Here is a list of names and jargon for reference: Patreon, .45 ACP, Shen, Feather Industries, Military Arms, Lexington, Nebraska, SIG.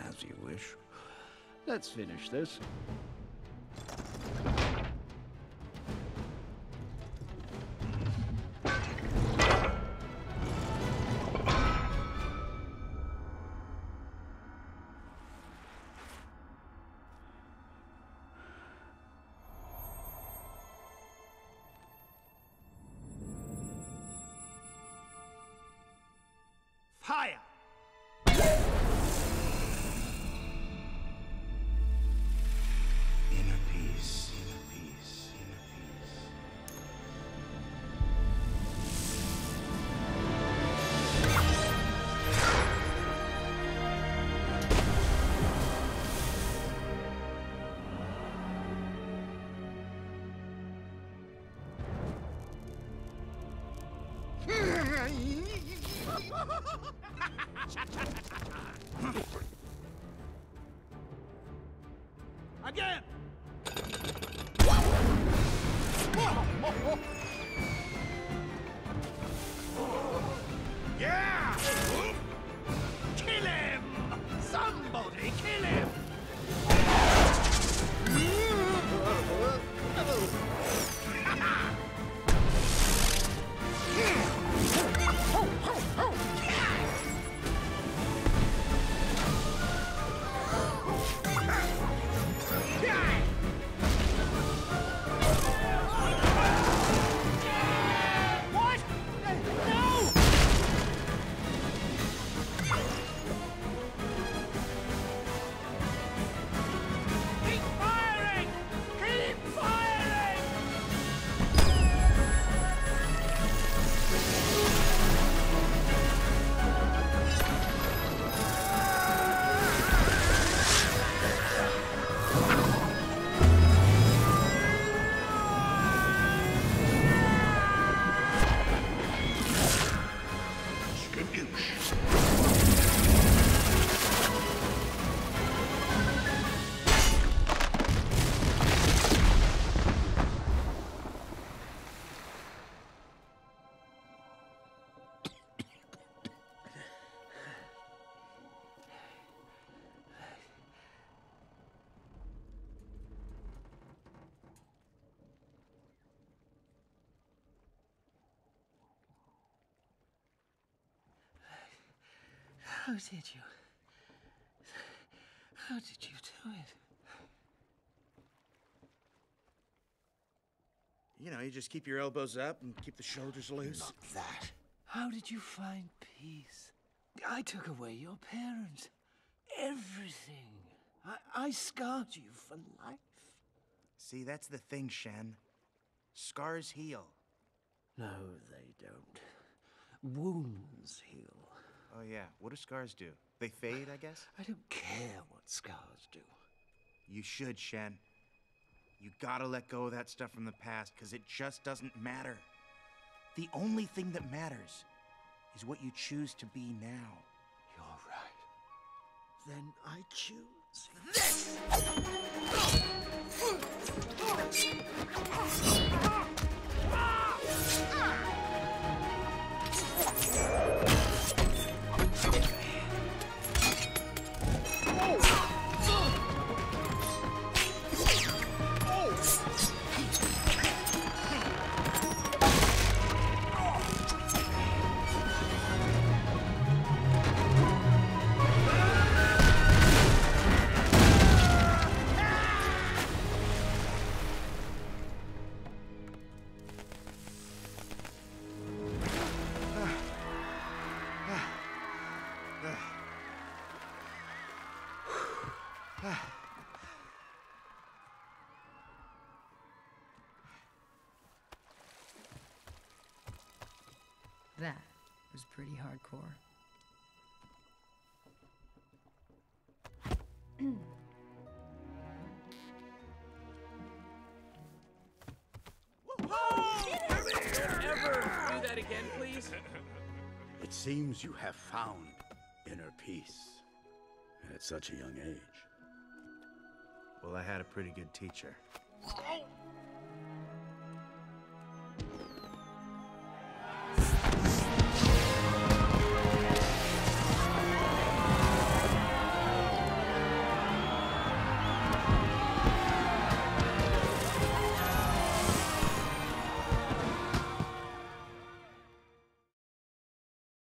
As you wish. Let's finish this. Fire! Again! Yeah! Kill him! Somebody kill him! How did you? How did you do it? You know, you just keep your elbows up and keep the shoulders loose. Not that. How did you find peace? I took away your parents. Everything. I scarred you for life. See, that's the thing, Shen. Scars heal. No, they don't. Wounds heal. Oh, yeah. What do scars do? They fade, I guess? I don't care what scars do. You should, Shen. You gotta let go of that stuff from the past, because it just doesn't matter. The only thing that matters is what you choose to be now. You're right. Then I choose this! That was pretty hardcore. Whoa! Come here! Never do that again, please. It seems you have found inner peace at such a young age. Well, I had a pretty good teacher.